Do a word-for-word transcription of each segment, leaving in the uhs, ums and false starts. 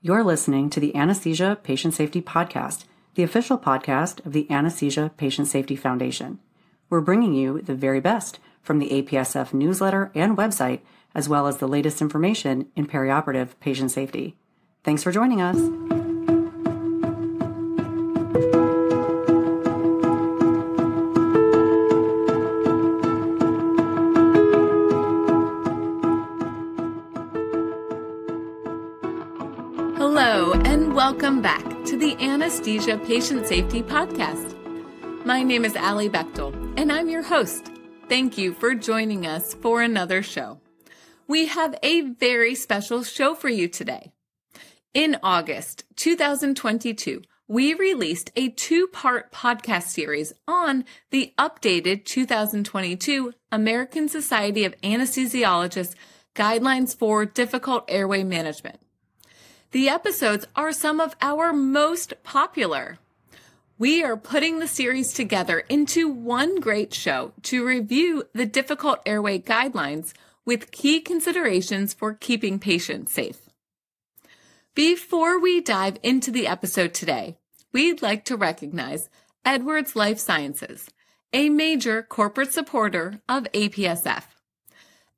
You're listening to the Anesthesia Patient Safety Podcast, the official podcast of the Anesthesia Patient Safety Foundation. We're bringing you the very best from the A P S F newsletter and website, as well as the latest information in perioperative patient safety. Thanks for joining us. Hello, and welcome back to the Anesthesia Patient Safety Podcast. My name is Alli Bechtel, and I'm your host. Thank you for joining us for another show. We have a very special show for you today. In August two thousand twenty-two, we released a two-part podcast series on the updated two thousand twenty-two American Society of Anesthesiologists Guidelines for Difficult Airway Management. The episodes are some of our most popular. We are putting the series together into one great show to review the difficult airway guidelines with key considerations for keeping patients safe. Before we dive into the episode today, we'd like to recognize Edwards Life Sciences, a major corporate supporter of A P S F.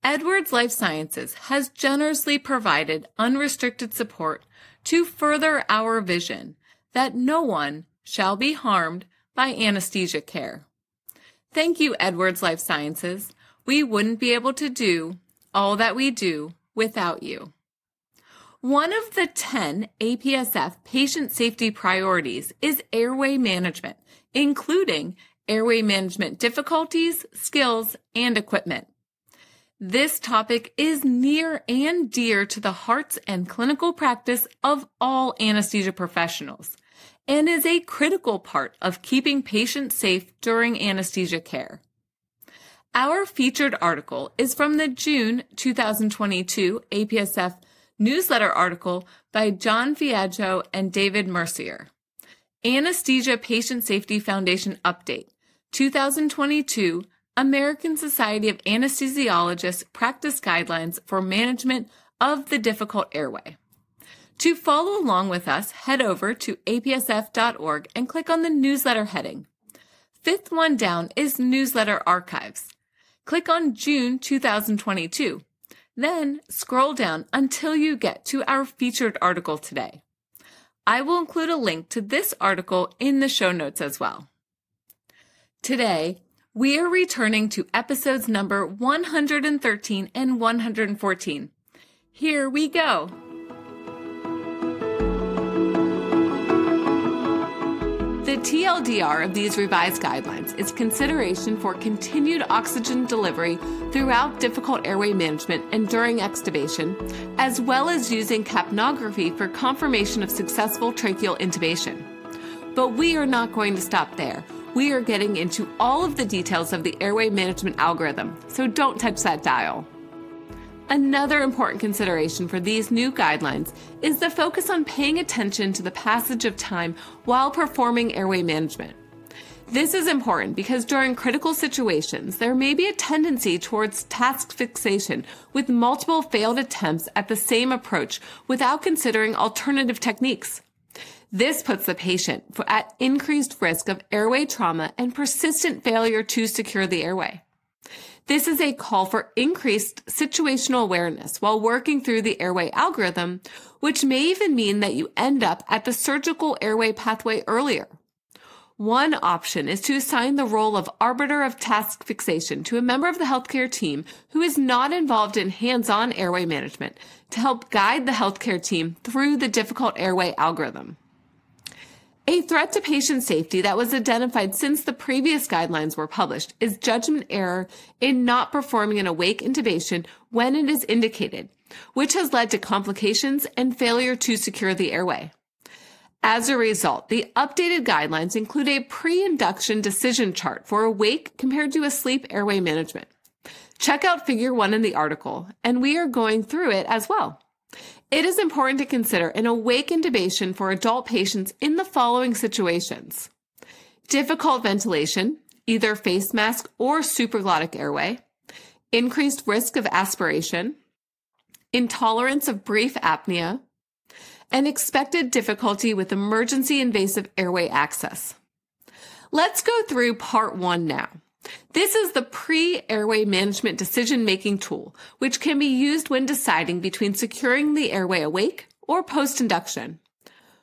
Edwards Life Sciences has generously provided unrestricted support to further our vision that no one shall be harmed by anesthesia care. Thank you, Edwards Life Sciences. We wouldn't be able to do all that we do without you. One of the ten A P S F patient safety priorities is airway management, including airway management difficulties, skills, and equipment. This topic is near and dear to the hearts and clinical practice of all anesthesia professionals and is a critical part of keeping patients safe during anesthesia care. Our featured article is from the June two thousand twenty-two A P S F newsletter article by John Viaggio and David Mercier. Anesthesia Patient Safety Foundation Update, two thousand twenty-two American Society of Anesthesiologists Practice Guidelines for Management of the Difficult Airway. To follow along with us, head over to A P S F dot org and click on the newsletter heading. Fifth one down is Newsletter Archives. Click on June two thousand twenty-two, then scroll down until you get to our featured article today. I will include a link to this article in the show notes as well. Today, we are returning to episodes number one hundred thirteen and one hundred fourteen. Here we go. The T L D R of these revised guidelines is consideration for continued oxygen delivery throughout difficult airway management and during extubation, as well as using capnography for confirmation of successful tracheal intubation. But we are not going to stop there. We are getting into all of the details of the airway management algorithm, so don't touch that dial. Another important consideration for these new guidelines is the focus on paying attention to the passage of time while performing airway management. This is important because during critical situations, there may be a tendency towards task fixation with multiple failed attempts at the same approach without considering alternative techniques. This puts the patient at increased risk of airway trauma and persistent failure to secure the airway. This is a call for increased situational awareness while working through the airway algorithm, which may even mean that you end up at the surgical airway pathway earlier. One option is to assign the role of arbiter of task fixation to a member of the healthcare team who is not involved in hands-on airway management to help guide the healthcare team through the difficult airway algorithm. A threat to patient safety that was identified since the previous guidelines were published is judgment error in not performing an awake intubation when it is indicated, which has led to complications and failure to secure the airway. As a result, the updated guidelines include a pre-induction decision chart for awake compared to asleep airway management. Check out figure one in the article, and we are going through it as well. It is important to consider an awake intubation for adult patients in the following situations: difficult ventilation, either face mask or supraglottic airway, increased risk of aspiration, intolerance of brief apnea, An expected difficulty with emergency invasive airway access. Let's go through part one now. This is the pre-airway management decision-making tool, which can be used when deciding between securing the airway awake or post-induction.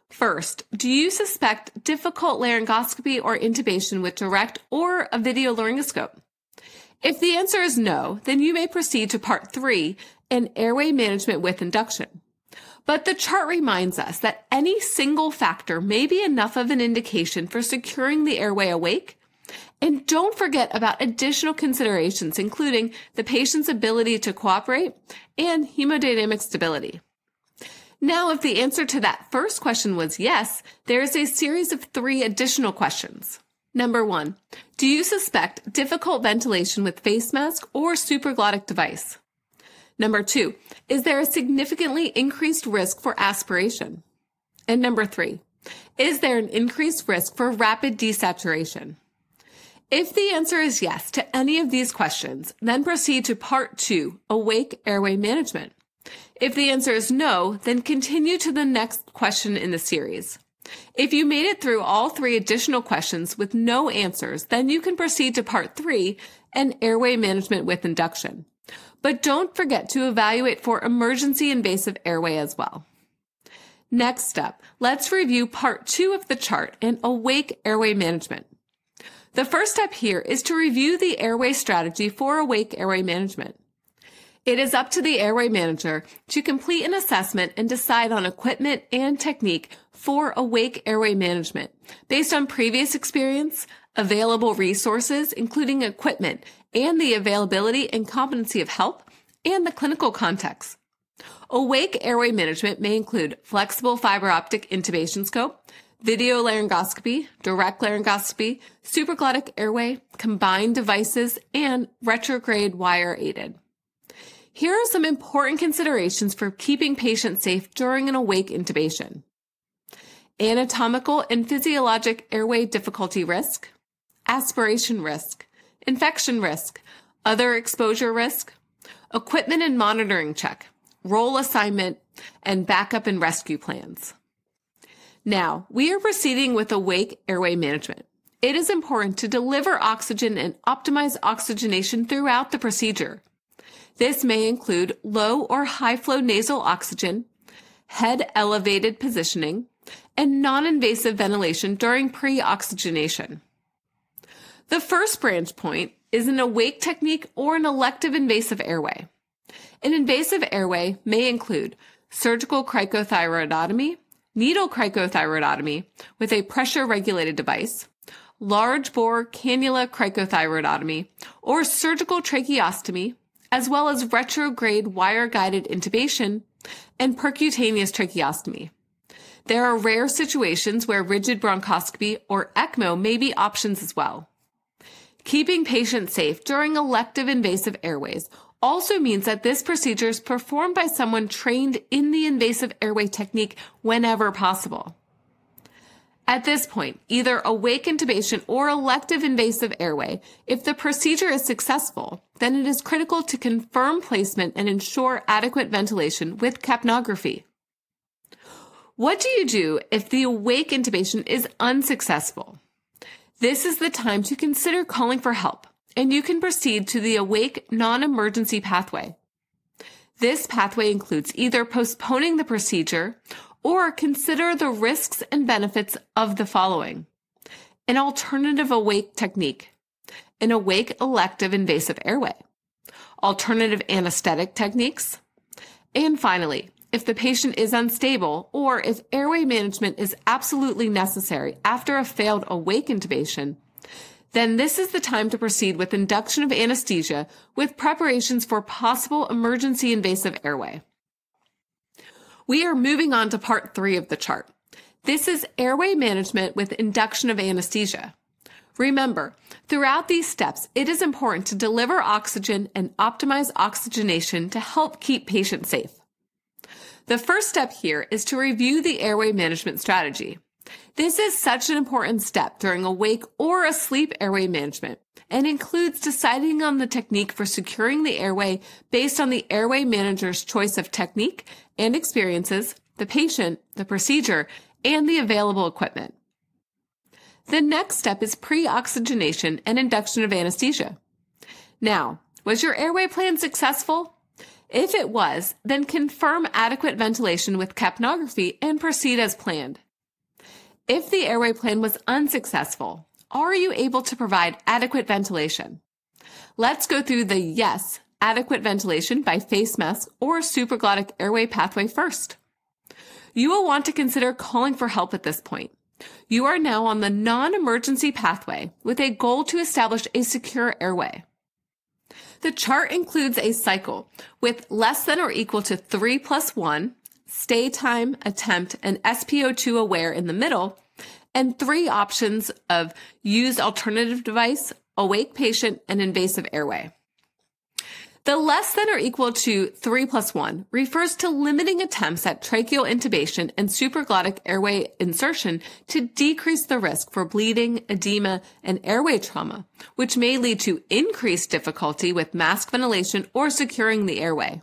First, do you suspect difficult laryngoscopy or intubation with direct or a video laryngoscope? If the answer is no, then you may proceed to part three, an airway management with induction. But the chart reminds us that any single factor may be enough of an indication for securing the airway awake. And don't forget about additional considerations, including the patient's ability to cooperate and hemodynamic stability. Now, if the answer to that first question was yes, there is a series of three additional questions. Number one, do you suspect difficult ventilation with face mask or supraglottic device? Number two, is there a significantly increased risk for aspiration? And number three, is there an increased risk for rapid desaturation? If the answer is yes to any of these questions, then proceed to part two, awake airway management. If the answer is no, then continue to the next question in the series. If you made it through all three additional questions with no answers, then you can proceed to part three, and airway management with induction. But don't forget to evaluate for emergency invasive airway as well. Next up, let's review part two of the chart and awake airway management. The first step here is to review the airway strategy for awake airway management. It is up to the airway manager to complete an assessment and decide on equipment and technique for awake airway management based on previous experience, available resources, including equipment, and the availability and competency of help, and the clinical context. Awake airway management may include flexible fiber optic intubation scope, video laryngoscopy, direct laryngoscopy, supraglottic airway, combined devices, and retrograde wire aided. Here are some important considerations for keeping patients safe during an awake intubation. Anatomical and physiologic airway difficulty risk, aspiration risk, infection risk, other exposure risk, equipment and monitoring check, role assignment, and backup and rescue plans. Now, we are proceeding with awake airway management. It is important to deliver oxygen and optimize oxygenation throughout the procedure. This may include low or high flow nasal oxygen, head elevated positioning, and non-invasive ventilation during pre-oxygenation. The first branch point is an awake technique or an elective invasive airway. An invasive airway may include surgical cricothyroidotomy, needle cricothyroidotomy with a pressure-regulated device, large-bore cannula cricothyroidotomy, or surgical tracheostomy, as well as retrograde wire-guided intubation and percutaneous tracheostomy. There are rare situations where rigid bronchoscopy or ECMO may be options as well. Keeping patients safe during elective invasive airways also means that this procedure is performed by someone trained in the invasive airway technique whenever possible. At this point, either awake intubation or elective invasive airway, if the procedure is successful, then it is critical to confirm placement and ensure adequate ventilation with capnography. What do you do if the awake intubation is unsuccessful? This is the time to consider calling for help, and you can proceed to the awake non-emergency pathway. This pathway includes either postponing the procedure or consider the risks and benefits of the following: an alternative awake technique, an awake elective invasive airway, alternative anesthetic techniques, and finally, if the patient is unstable or if airway management is absolutely necessary after a failed awake intubation, then this is the time to proceed with induction of anesthesia with preparations for possible emergency invasive airway. We are moving on to part three of the chart. This is airway management with induction of anesthesia. Remember, throughout these steps, it is important to deliver oxygen and optimize oxygenation to help keep patients safe. The first step here is to review the airway management strategy. This is such an important step during awake or asleep airway management and includes deciding on the technique for securing the airway based on the airway manager's choice of technique and experiences, the patient, the procedure, and the available equipment. The next step is pre-oxygenation and induction of anesthesia. Now, was your airway plan successful? If it was, then confirm adequate ventilation with capnography and proceed as planned. If the airway plan was unsuccessful, are you able to provide adequate ventilation? Let's go through the yes, adequate ventilation by face mask or supraglottic airway pathway first. You will want to consider calling for help at this point. You are now on the non-emergency pathway with a goal to establish a secure airway. The chart includes a cycle with less than or equal to three plus one, stay time, attempt, and S P O two aware in the middle, and three options of use alternative device, awake patient, and invasive airway. The less than or equal to three plus one refers to limiting attempts at tracheal intubation and supraglottic airway insertion to decrease the risk for bleeding, edema, and airway trauma, which may lead to increased difficulty with mask ventilation or securing the airway.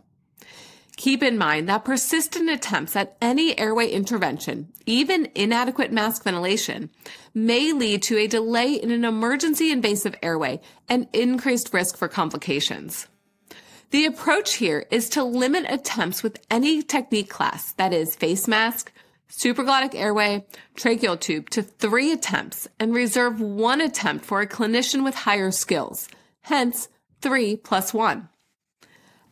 Keep in mind that persistent attempts at any airway intervention, even inadequate mask ventilation, may lead to a delay in an emergency invasive airway and increased risk for complications. The approach here is to limit attempts with any technique class, that is face mask, supraglottic airway, tracheal tube, to three attempts and reserve one attempt for a clinician with higher skills, hence three plus one.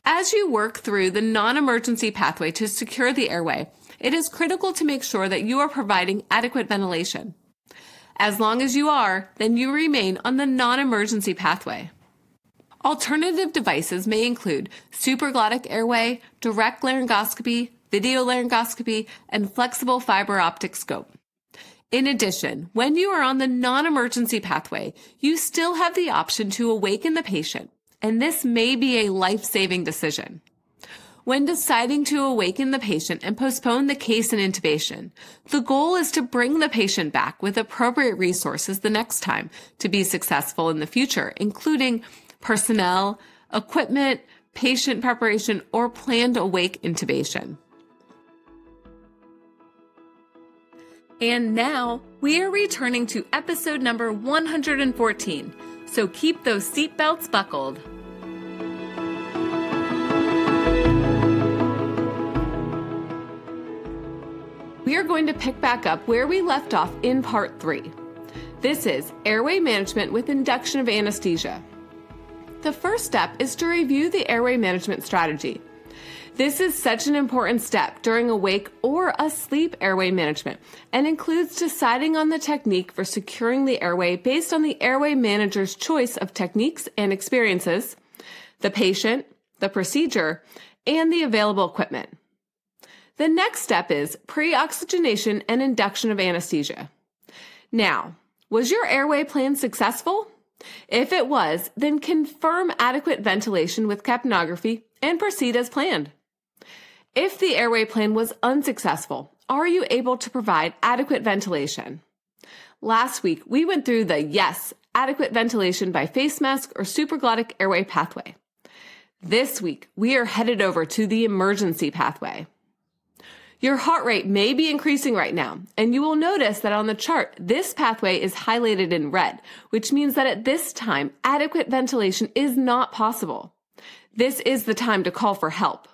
As you work through the non-emergency pathway to secure the airway, it is critical to make sure that you are providing adequate ventilation. As long as you are, then you remain on the non-emergency pathway. Alternative devices may include supraglottic airway, direct laryngoscopy, video laryngoscopy, and flexible fiber optic scope. In addition, when you are on the non-emergency pathway, you still have the option to awaken the patient, and this may be a life-saving decision. When deciding to awaken the patient and postpone the case and intubation, the goal is to bring the patient back with appropriate resources the next time to be successful in the future, including personnel, equipment, patient preparation, or planned awake intubation. And now we are returning to episode number one hundred fourteen, so keep those seatbelts buckled. We are going to pick back up where we left off in part three. This is airway management with induction of anesthesia. The first step is to review the airway management strategy. This is such an important step during awake or asleep airway management and includes deciding on the technique for securing the airway based on the airway manager's choice of techniques and experiences, the patient, the procedure, and the available equipment. The next step is pre-oxygenation and induction of anesthesia. Now, was your airway plan successful? If it was, then confirm adequate ventilation with capnography and proceed as planned. If the airway plan was unsuccessful, are you able to provide adequate ventilation? Last week, we went through the yes, adequate ventilation by face mask or supraglottic airway pathway. This week, we are headed over to the emergency pathway. Your heart rate may be increasing right now, and you will notice that on the chart, this pathway is highlighted in red, which means that at this time, adequate ventilation is not possible. This is the time to call for help.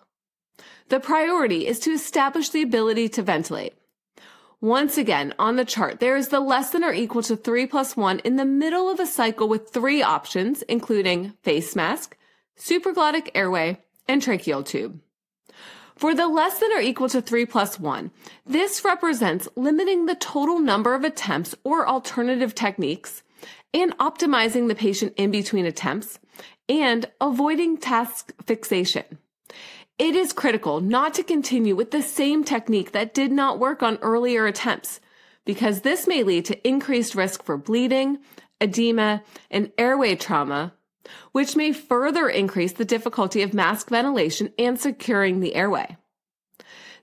The priority is to establish the ability to ventilate. Once again, on the chart, there is the less than or equal to three plus one in the middle of a cycle with three options, including face mask, supraglottic airway, and tracheal tube. For the less than or equal to three plus one, this represents limiting the total number of attempts or alternative techniques and optimizing the patient in between attempts and avoiding task fixation. It is critical not to continue with the same technique that did not work on earlier attempts because this may lead to increased risk for bleeding, edema, and airway trauma, which may further increase the difficulty of mask ventilation and securing the airway.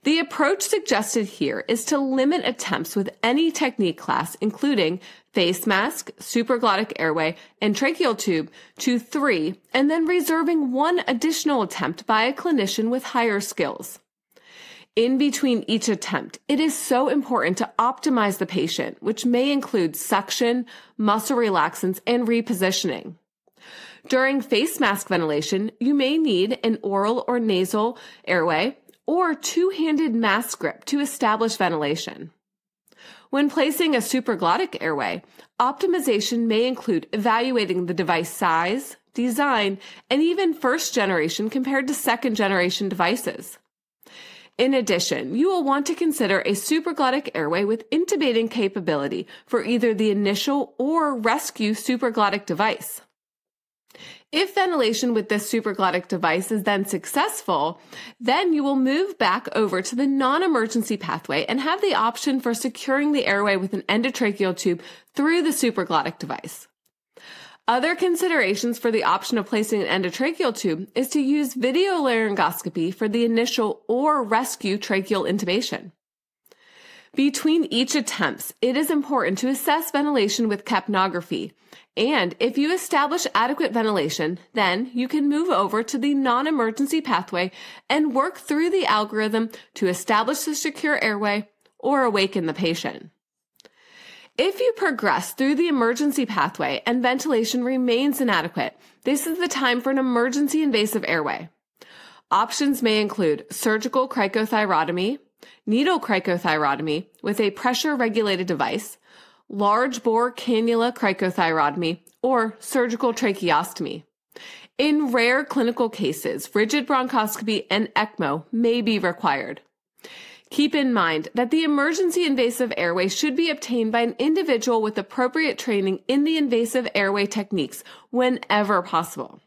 The approach suggested here is to limit attempts with any technique class, including face mask, supraglottic airway, and tracheal tube, to three, and then reserving one additional attempt by a clinician with higher skills. in between each attempt, it is so important to optimize the patient, which may include suction, muscle relaxants, and repositioning. During face mask ventilation, you may need an oral or nasal airway or two-handed mask grip to establish ventilation. When placing a supraglottic airway, optimization may include evaluating the device size, design, and even first-generation compared to second-generation devices. In addition, you will want to consider a supraglottic airway with intubating capability for either the initial or rescue supraglottic device. If ventilation with this supraglottic device is then successful, then you will move back over to the non-emergency pathway and have the option for securing the airway with an endotracheal tube through the supraglottic device. Other considerations for the option of placing an endotracheal tube is to use video laryngoscopy for the initial or rescue tracheal intubation. Between each attempts, it is important to assess ventilation with capnography, and if you establish adequate ventilation, then you can move over to the non-emergency pathway and work through the algorithm to establish the secure airway or awaken the patient. If you progress through the emergency pathway and ventilation remains inadequate, this is the time for an emergency invasive airway. Options may include surgical cricothyroidotomy, needle cricothyroidotomy with a pressure-regulated device, large bore cannula cricothyroidotomy, or surgical tracheostomy. In rare clinical cases, rigid bronchoscopy and ECMO may be required. Keep in mind that the emergency invasive airway should be obtained by an individual with appropriate training in the invasive airway techniques whenever possible.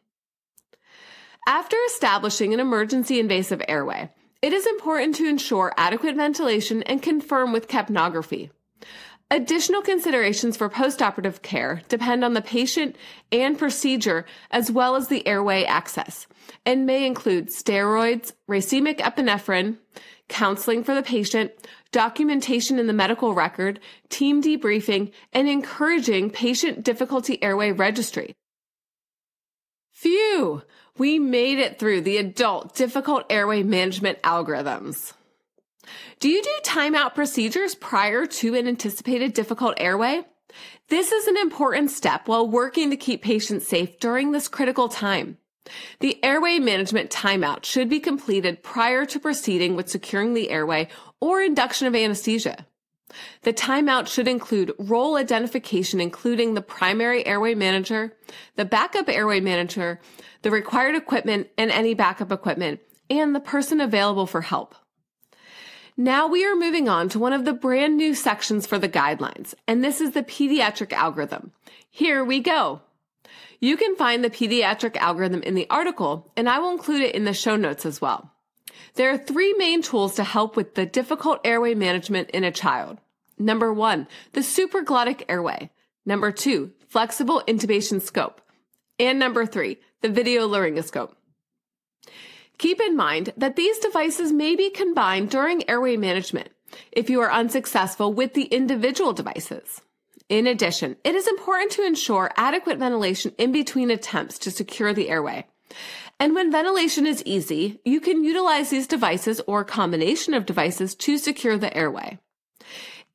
After establishing an emergency invasive airway, it is important to ensure adequate ventilation and confirm with capnography. Additional considerations for postoperative care depend on the patient and procedure as well as the airway access and may include steroids, racemic epinephrine, counseling for the patient, documentation in the medical record, team debriefing, and encouraging patient difficulty airway registry. Phew! We made it through the adult difficult airway management algorithms. Do you do timeout procedures prior to an anticipated difficult airway? This is an important step while working to keep patients safe during this critical time. The airway management timeout should be completed prior to proceeding with securing the airway or induction of anesthesia. The timeout should include role identification, including the primary airway manager, the backup airway manager, the required equipment and any backup equipment, and the person available for help. Now we are moving on to one of the brand new sections for the guidelines, and this is the pediatric algorithm. Here we go. You can find the pediatric algorithm in the article, and I will include it in the show notes as well. There are three main tools to help with the difficult airway management in a child. Number one, the supraglottic airway. Number two, flexible intubation scope. And number three, the video laryngoscope. Keep in mind that these devices may be combined during airway management if you are unsuccessful with the individual devices. In addition, it is important to ensure adequate ventilation in between attempts to secure the airway. And when ventilation is easy, you can utilize these devices or a combination of devices to secure the airway.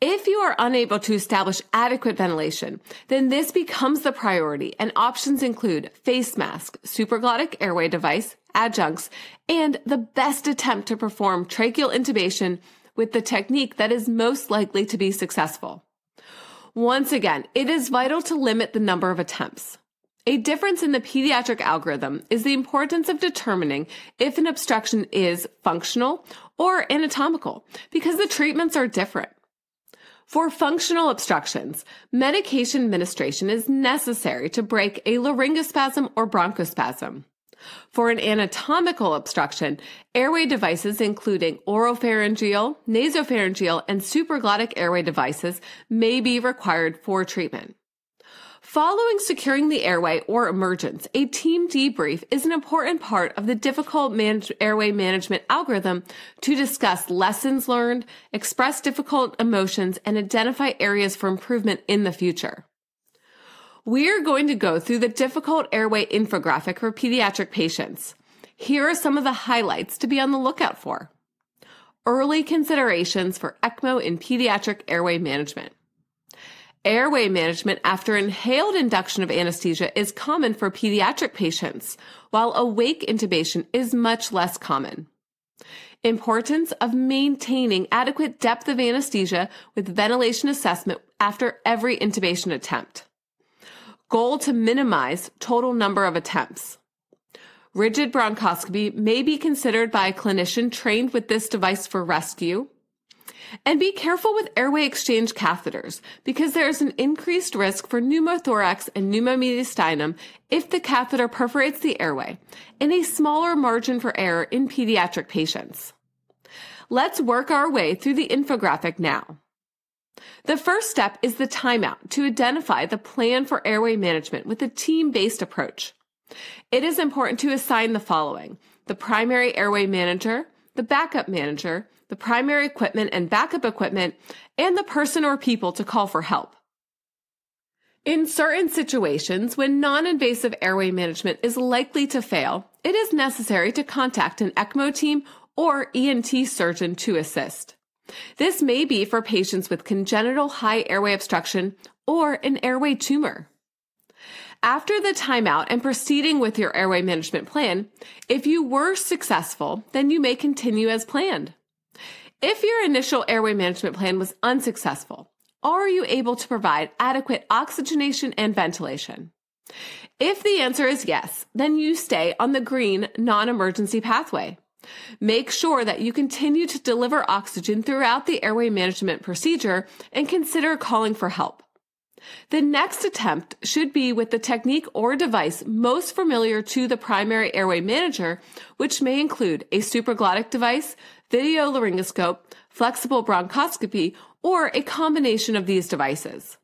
If you are unable to establish adequate ventilation, then this becomes the priority, and options include face mask, supraglottic airway device, adjuncts, and the best attempt to perform tracheal intubation with the technique that is most likely to be successful. Once again, it is vital to limit the number of attempts. A difference in the pediatric algorithm is the importance of determining if an obstruction is functional or anatomical because the treatments are different. For functional obstructions, medication administration is necessary to break a laryngospasm or bronchospasm. For an anatomical obstruction, airway devices including oropharyngeal, nasopharyngeal, and supraglottic airway devices may be required for treatment. Following securing the airway or emergence, a team debrief is an important part of the difficult manage- airway management algorithm to discuss lessons learned, express difficult emotions, and identify areas for improvement in the future. We are going to go through the difficult airway infographic for pediatric patients. Here are some of the highlights to be on the lookout for. Early considerations for ECMO in pediatric airway management. Airway management after inhaled induction of anesthesia is common for pediatric patients, while awake intubation is much less common. Importance of maintaining adequate depth of anesthesia with ventilation assessment after every intubation attempt. Goal to minimize total number of attempts. Rigid bronchoscopy may be considered by a clinician trained with this device for rescue. And be careful with airway exchange catheters because there is an increased risk for pneumothorax and pneumomediastinum if the catheter perforates the airway and a smaller margin for error in pediatric patients. Let's work our way through the infographic now. The first step is the timeout to identify the plan for airway management with a team-based approach. It is important to assign the following: the primary airway manager, the backup manager, the primary equipment and backup equipment, and the person or people to call for help. In certain situations, when non-invasive airway management is likely to fail, it is necessary to contact an ECMO team or E N T surgeon to assist. This may be for patients with congenital high airway obstruction or an airway tumor. After the timeout and proceeding with your airway management plan, if you were successful, then you may continue as planned. If your initial airway management plan was unsuccessful, are you able to provide adequate oxygenation and ventilation? If the answer is yes, then you stay on the green non-emergency pathway. Make sure that you continue to deliver oxygen throughout the airway management procedure and consider calling for help. The next attempt should be with the technique or device most familiar to the primary airway manager, which may include a supraglottic device, video laryngoscope, flexible bronchoscopy, or a combination of these devices.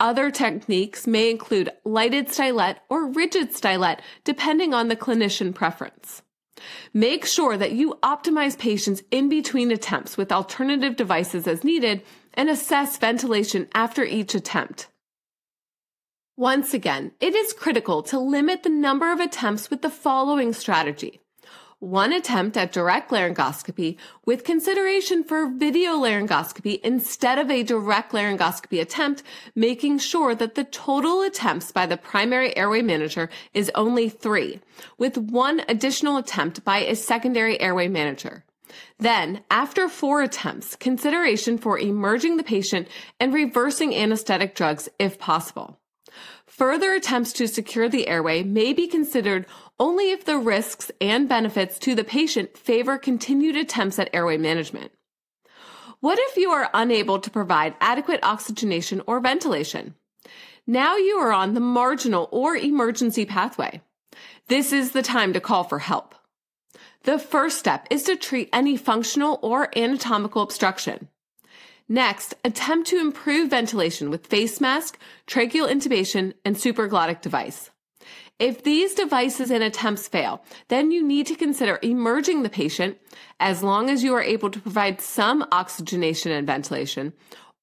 Other techniques may include lighted stylet or rigid stylet, depending on the clinician preference. Make sure that you optimize patients in between attempts with alternative devices as needed and assess ventilation after each attempt. Once again, it is critical to limit the number of attempts with the following strategy. One attempt at direct laryngoscopy with consideration for video laryngoscopy instead of a direct laryngoscopy attempt, making sure that the total attempts by the primary airway manager is only three, with one additional attempt by a secondary airway manager. Then, after four attempts, consideration for emerging the patient and reversing anesthetic drugs if possible. Further attempts to secure the airway may be considered only if the risks and benefits to the patient favor continued attempts at airway management. What if you are unable to provide adequate oxygenation or ventilation? Now you are on the marginal or emergency pathway. This is the time to call for help. The first step is to treat any functional or anatomical obstruction. Next, attempt to improve ventilation with face mask, tracheal intubation, and supraglottic device. If these devices and attempts fail, then you need to consider emerging the patient, as long as you are able to provide some oxygenation and ventilation,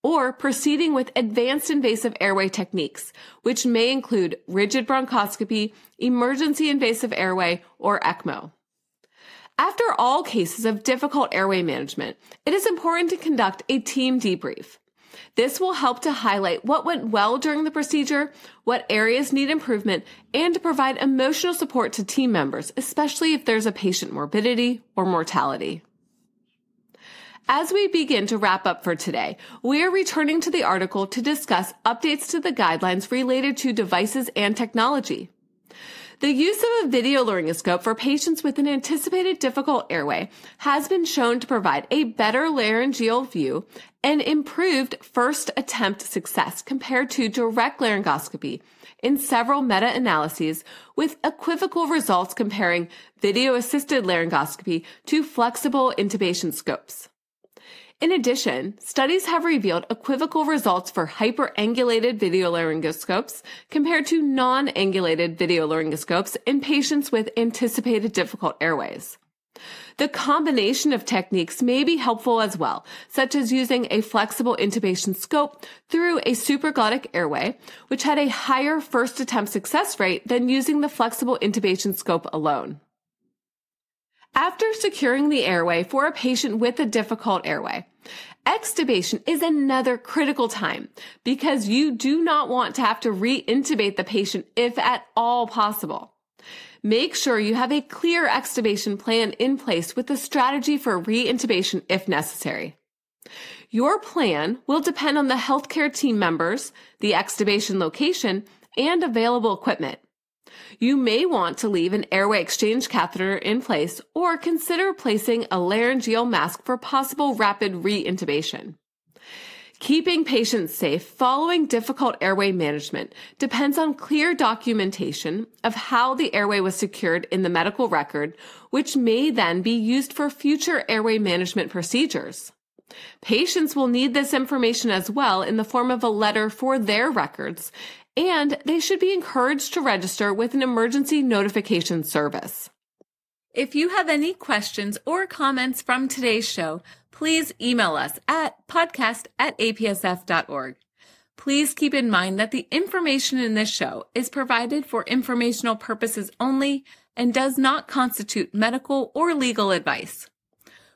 or proceeding with advanced invasive airway techniques, which may include rigid bronchoscopy, emergency invasive airway, or ECMO. After all cases of difficult airway management, it is important to conduct a team debrief. This will help to highlight what went well during the procedure, what areas need improvement, and to provide emotional support to team members, especially if there's a patient morbidity or mortality. As we begin to wrap up for today, we are returning to the article to discuss updates to the guidelines related to devices and technology. The use of a video laryngoscope for patients with an anticipated difficult airway has been shown to provide a better laryngeal view and improved first attempt success compared to direct laryngoscopy in several meta-analyses, with equivocal results comparing video-assisted laryngoscopy to flexible intubation scopes. In addition, studies have revealed equivocal results for hyperangulated video laryngoscopes compared to non-angulated video laryngoscopes in patients with anticipated difficult airways. The combination of techniques may be helpful as well, such as using a flexible intubation scope through a supraglottic airway, which had a higher first attempt success rate than using the flexible intubation scope alone. After securing the airway for a patient with a difficult airway, extubation is another critical time because you do not want to have to re-intubate the patient if at all possible. Make sure you have a clear extubation plan in place with a strategy for re-intubation if necessary. Your plan will depend on the healthcare team members, the extubation location, and available equipment. You may want to leave an airway exchange catheter in place or consider placing a laryngeal mask for possible rapid re-intubation. Keeping patients safe following difficult airway management depends on clear documentation of how the airway was secured in the medical record, which may then be used for future airway management procedures. Patients will need this information as well in the form of a letter for their records, and they should be encouraged to register with an emergency notification service. If you have any questions or comments from today's show, please email us at podcast at A P S F dot org. Please keep in mind that the information in this show is provided for informational purposes only and does not constitute medical or legal advice.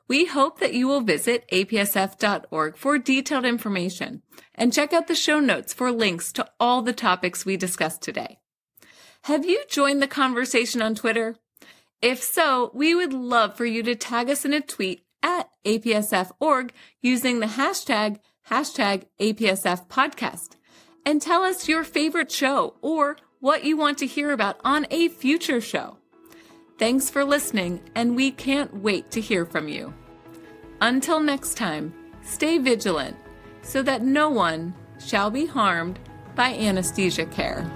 We hope that you will visit A P S F dot org for detailed information and check out the show notes for links to all the topics we discussed today. Have you joined the conversation on Twitter? If so, we would love for you to tag us in a tweet at A P S F dot org using the hashtag, hashtag APSFpodcast, and tell us your favorite show or what you want to hear about on a future show. Thanks for listening, and we can't wait to hear from you. Until next time, stay vigilant so that no one shall be harmed by anesthesia care.